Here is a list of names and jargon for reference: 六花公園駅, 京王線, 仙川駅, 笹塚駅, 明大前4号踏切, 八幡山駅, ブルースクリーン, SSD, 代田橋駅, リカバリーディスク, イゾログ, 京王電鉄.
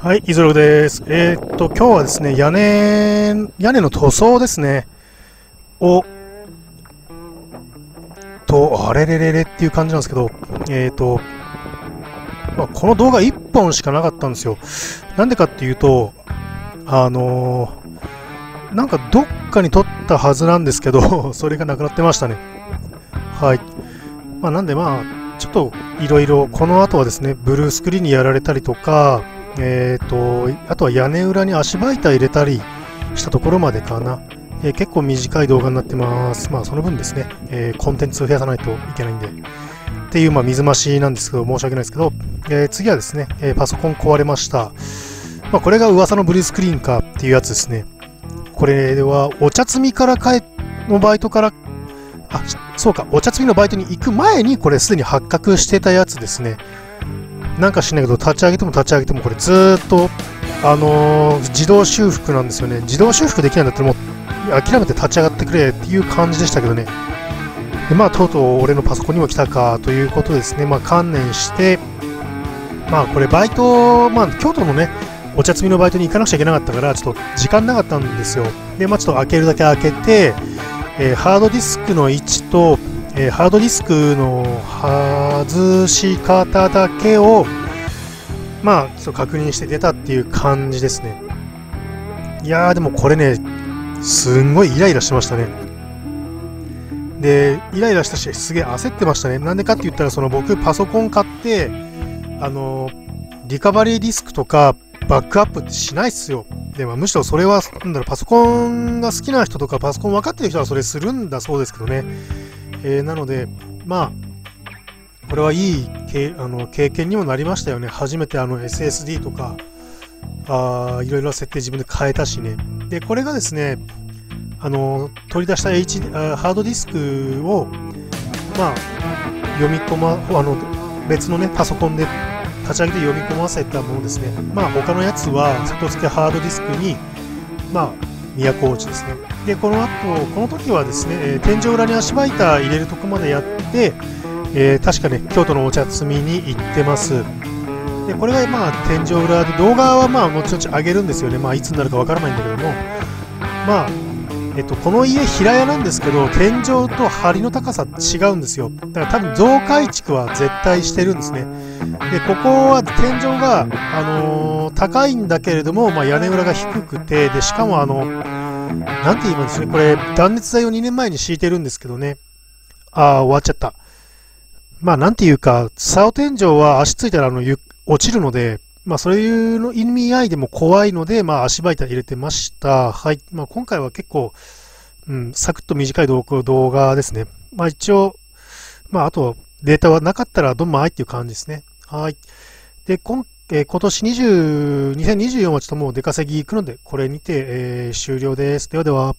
はい、イゾログです。今日はですね、屋根の塗装ですね。あれれれれっていう感じなんですけど、この動画1本しかなかったんですよ。なんでかっていうと、なんかどっかに撮ったはずなんですけど、それがなくなってましたね。はい。なんでちょっといろいろ、この後はですね、ブルースクリーンにやられたりとか、あとは屋根裏に足媒体入れたりしたところまでかな。結構短い動画になってます。その分ですね、コンテンツを増やさないといけないんで。っていう、水増しなんですけど、申し訳ないですけど、次はですね、パソコン壊れました。これが噂のブルースクリーンかっていうやつですね。これは、お茶摘みからのバイトから、そうか、お茶摘みのバイトに行く前に、これすでに発覚してたやつですね。なんか知んないけど、立ち上げてもこれずーっと、自動修復なんですよね。自動修復できないんだったらもう諦めて立ち上がってくれっていう感じでしたけどね。で、とうとう俺のパソコンにも来たかということですね。観念して、これバイト、京都のね、お茶摘みのバイトに行かなくちゃいけなかったから、ちょっと時間なかったんですよ。で、ちょっと開けるだけ開けて、ハードディスクの位置と、ハードディスクの外し方だけを、確認して出たっていう感じですね。いやー、でもこれね、すんごいイライラしましたね。で、イライラしたし、すげえ焦ってましたね。なんでかって言ったら、僕、パソコン買って、リカバリーディスクとか、バックアップってしないっすよ。で、むしろそれは、パソコンが好きな人とか、パソコン分かってる人はそれするんだそうですけどね。なので、これはいい経験にもなりましたよね。初めてSSD とか、いろいろ設定自分で変えたしね。で、これがですね、取り出したハードディスクを、読み込ま、別のね、パソコンで立ち上げて読み込ませたものですね。他のやつは、外付けハードディスクに、都落ちですね。で、この時はですね、天井裏に足場板入れるとこまでやって、確かね、京都のお茶摘みに行ってます。で、これが天井裏で、動画は後々上げるんですよね。いつになるかわからないんだけども、この家平屋なんですけど、天井と梁の高さ違うんですよ。だから多分増改築は絶対してるんですね。で、ここは天井が、高いんだけれども、屋根裏が低くて、で、しかもなんて言えばいいんですかね、これ、断熱材を2年前に敷いてるんですけどね。終わっちゃった。なんていうか、竿天井は足ついたら落ちるので、そういうの意味合いでも怖いので、足場板入れてました。はい。今回は結構、サクッと短い動画ですね。一応、あと、データはなかったらどんまいっていう感じですね。はい。で、今年2024はちょっともう出稼ぎ行くので、これにて、終了です。ではでは。